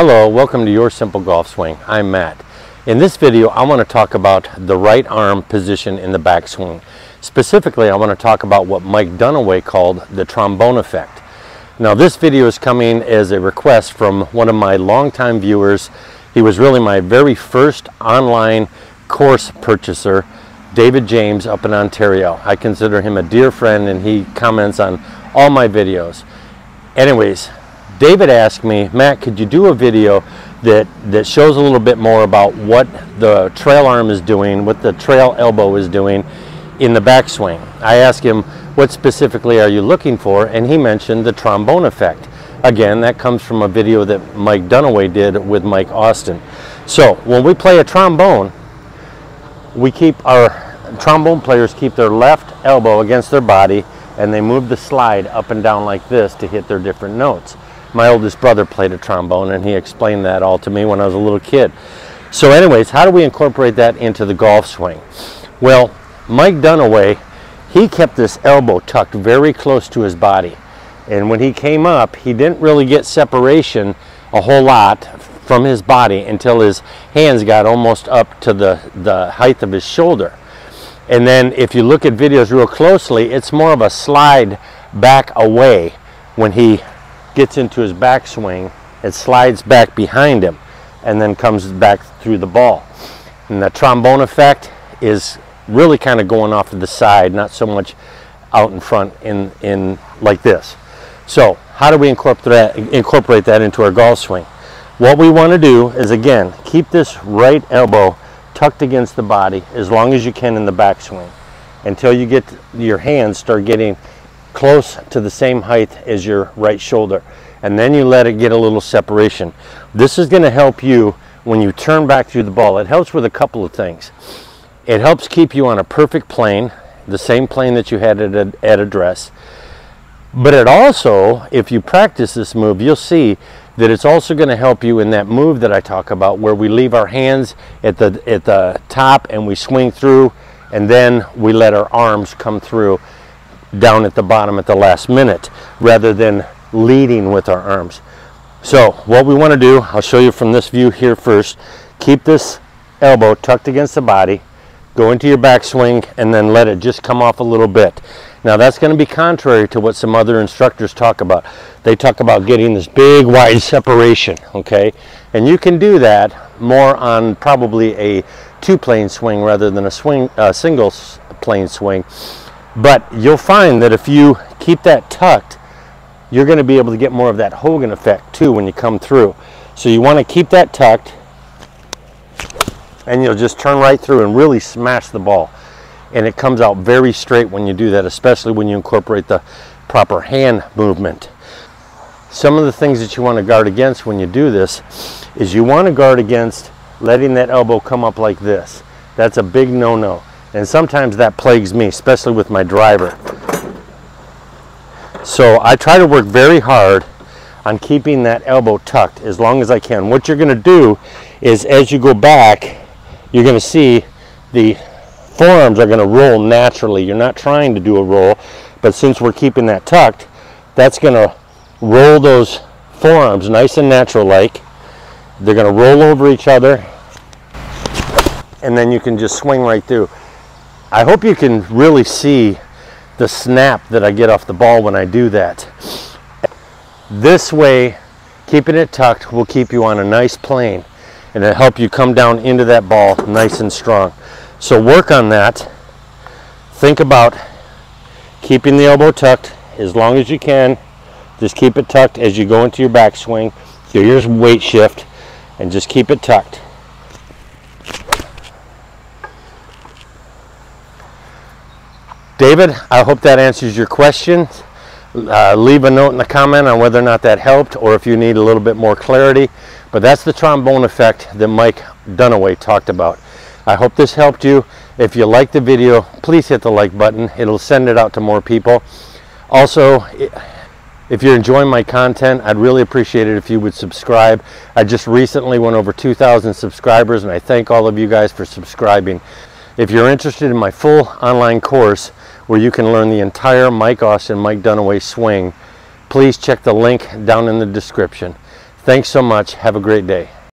Hello, welcome to Your Simple Golf Swing. I'm Matt. In this video, I want to talk about the right arm position in the backswing. Specifically, I want to talk about what Mike Dunaway called the trombone effect. Now, this video is coming as a request from one of my longtime viewers. He was really my very first online course purchaser, David James up in Ontario. I consider him a dear friend and he comments on all my videos. Anyways, David asked me, Matt, could you do a video that shows a little bit more about what the trail arm is doing, what the trail elbow is doing in the backswing? I asked him, what specifically are you looking for? And he mentioned the trombone effect. Again, that comes from a video that Mike Dunaway did with Mike Austin. So when we play a trombone, our trombone players keep their left elbow against their body and they move the slide up and down like this to hit their different notes. My oldest brother played a trombone and he explained that all to me when I was a little kid. So anyways, how do we incorporate that into the golf swing? Well, Mike Dunaway, he kept this elbow tucked very close to his body. And when he came up, he didn't really get separation a whole lot from his body until his hands got almost up to the height of his shoulder. And then if you look at videos real closely, it's more of a slide back away when he gets into his backswing. It slides back behind him and then comes back through the ball. And the trombone effect is really kind of going off to the side, not so much out in front in like this. So how do we incorporate that into our golf swing? What we want to do is, again, keep this right elbow tucked against the body as long as you can in the backswing until you get your hands start getting close to the same height as your right shoulder, and then you let it get a little separation. This is going to help you when you turn back through the ball. It helps with a couple of things. It helps keep you on a perfect plane, the same plane that you had at address. But it also, if you practice this move, you'll see that it's also going to help you in that move that I talk about where we leave our hands at the top and we swing through and then we let our arms come through down at the bottom at the last minute rather than leading with our arms. So what we want to do, I'll show you from this view here first. Keep this elbow tucked against the body, go into your backswing, and then let it just come off a little bit. Now that's going to be contrary to what some other instructors talk about. They talk about getting this big wide separation, okay? And you can do that more on probably a two-plane swing rather than a single-plane swing. But you'll find that if you keep that tucked, you're going to be able to get more of that Hogan effect too when you come through. So you want to keep that tucked, and you'll just turn right through and really smash the ball. And it comes out very straight when you do that, especially when you incorporate the proper hand movement. Some of the things that you want to guard against when you do this is you want to guard against letting that elbow come up like this. That's a big no-no. And sometimes that plagues me, especially with my driver. So I try to work very hard on keeping that elbow tucked as long as I can. What you're going to do is as you go back, you're going to see the forearms are going to roll naturally. You're not trying to do a roll, but since we're keeping that tucked, that's going to roll those forearms nice and natural like. They're going to roll over each other, and then you can just swing right through. I hope you can really see the snap that I get off the ball when I do that. This way, keeping it tucked will keep you on a nice plane, and it'll help you come down into that ball nice and strong. So work on that. Think about keeping the elbow tucked as long as you can. Just keep it tucked as you go into your backswing. Do your weight shift and just keep it tucked. David, I hope that answers your question. Leave a note in the comment on whether or not that helped or if you need a little bit more clarity. But that's the trombone effect that Mike Dunaway talked about. I hope this helped you. If you liked the video, please hit the like button. It'll send it out to more people. Also, if you're enjoying my content, I'd really appreciate it if you would subscribe. I just recently went over 2,000 subscribers, and I thank all of you guys for subscribing. If you're interested in my full online course where you can learn the entire Mike Austin, Mike Dunaway swing, please check the link down in the description. Thanks so much. Have a great day.